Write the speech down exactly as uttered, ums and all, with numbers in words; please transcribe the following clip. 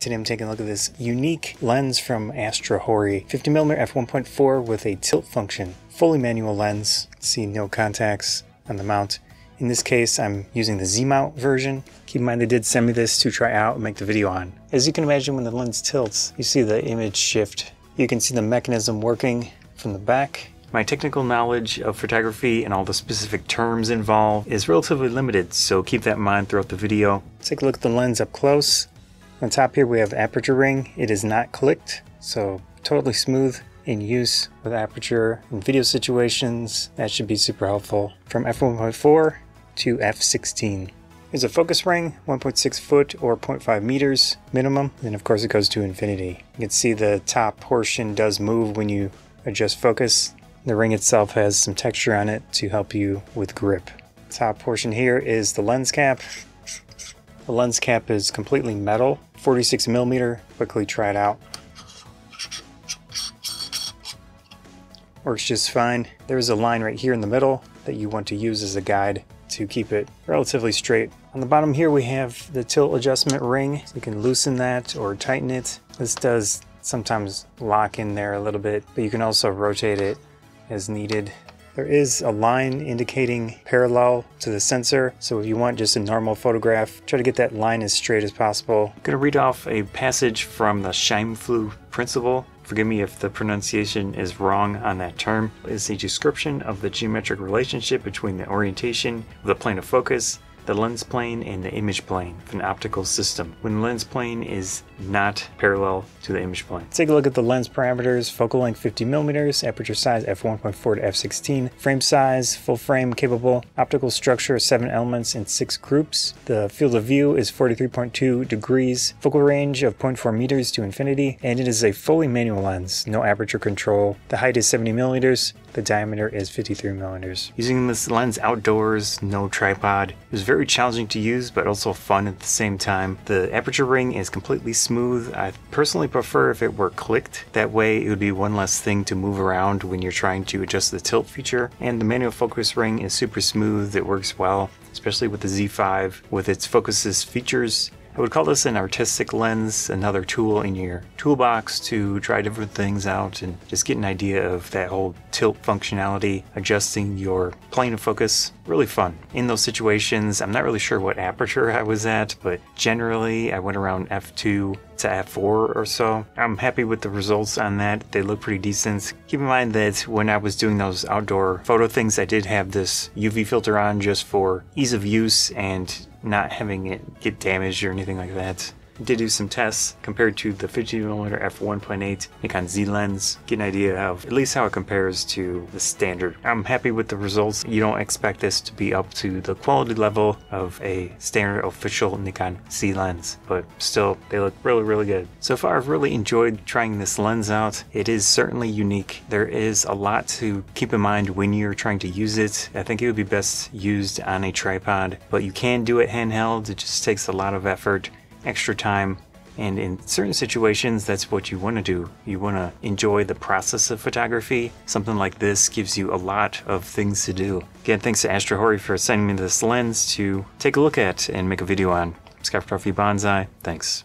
Today I'm taking a look at this unique lens from AstrHori, fifty millimeter f one point four with a tilt function, fully manual lens. See no contacts on the mount. In this case, I'm using the Z mount version. Keep in mind they did send me this to try out and make the video on. As you can imagine, when the lens tilts, you see the image shift. You can see the mechanism working from the back. My technical knowledge of photography and all the specific terms involved is relatively limited, so keep that in mind throughout the video. Let's take a look at the lens up close. On top here we have aperture ring. It is not clicked, so totally smooth in use with aperture in video situations. That should be super helpful. From f one point four to f sixteen. There's a focus ring, one point six foot or zero point five meters minimum, and of course it goes to infinity. You can see the top portion does move when you adjust focus. The ring itself has some texture on it to help you with grip. Top portion here is the lens cap. The lens cap is completely metal, forty-six millimeter. Quickly try it out. Works just fine. There's a line right here in the middle that you want to use as a guide to keep it relatively straight. On the bottom here we have the tilt adjustment ring. You can loosen that or tighten it. This does sometimes lock in there a little bit, but you can also rotate it as needed. There is a line indicating parallel to the sensor, so if you want just a normal photograph, try to get that line as straight as possible. I'm going to read off a passage from the Scheimpflug principle. Forgive me if the pronunciation is wrong on that term. It's a description of the geometric relationship between the orientation of the plane of focus, the lens plane, and the image plane of an optical system when the lens plane is not parallel to the image plane. Let's take a look at the lens parameters. Focal length fifty millimeters, aperture size f one point four to f sixteen, frame size full frame capable, optical structure seven elements in six groups. The field of view is forty-three point two degrees, focal range of zero point four meters to infinity, and it is a fully manual lens, no aperture control. The height is seventy millimeters, the diameter is fifty-three millimeters. Using this lens outdoors, no tripod, it was very Very challenging to use, but also fun at the same time. The aperture ring is completely smooth. I personally prefer if it were clicked. That way it would be one less thing to move around when you're trying to adjust the tilt feature. And the manual focus ring is super smooth. It works well, especially with the Z five with its focuses features. I would call this an artistic lens, another tool in your toolbox to try different things out and just get an idea of that whole tilt functionality, adjusting your plane of focus. Really fun. In those situations, I'm not really sure what aperture I was at, but generally I went around f two to f four or so. I'm happy with the results on that. They look pretty decent. Keep in mind that when I was doing those outdoor photo things, I did have this U V filter on just for ease of use and not having it get damaged or anything like that. I did do some tests compared to the fifty millimeter f one point eight Nikon Z lens. Get an idea of at least how it compares to the standard. I'm happy with the results. You don't expect this to be up to the quality level of a standard official Nikon Z lens, but still they look really, really good. So far I've really enjoyed trying this lens out. It is certainly unique. There is a lot to keep in mind when you're trying to use it. I think it would be best used on a tripod, but you can do it handheld. It just takes a lot of effort, extra time, and in certain situations that's what you want to do. You want to enjoy the process of photography. Something like this gives you a lot of things to do. Again, thanks to AstrHori for sending me this lens to take a look at and make a video on. I'm Photography Banzai. Thanks.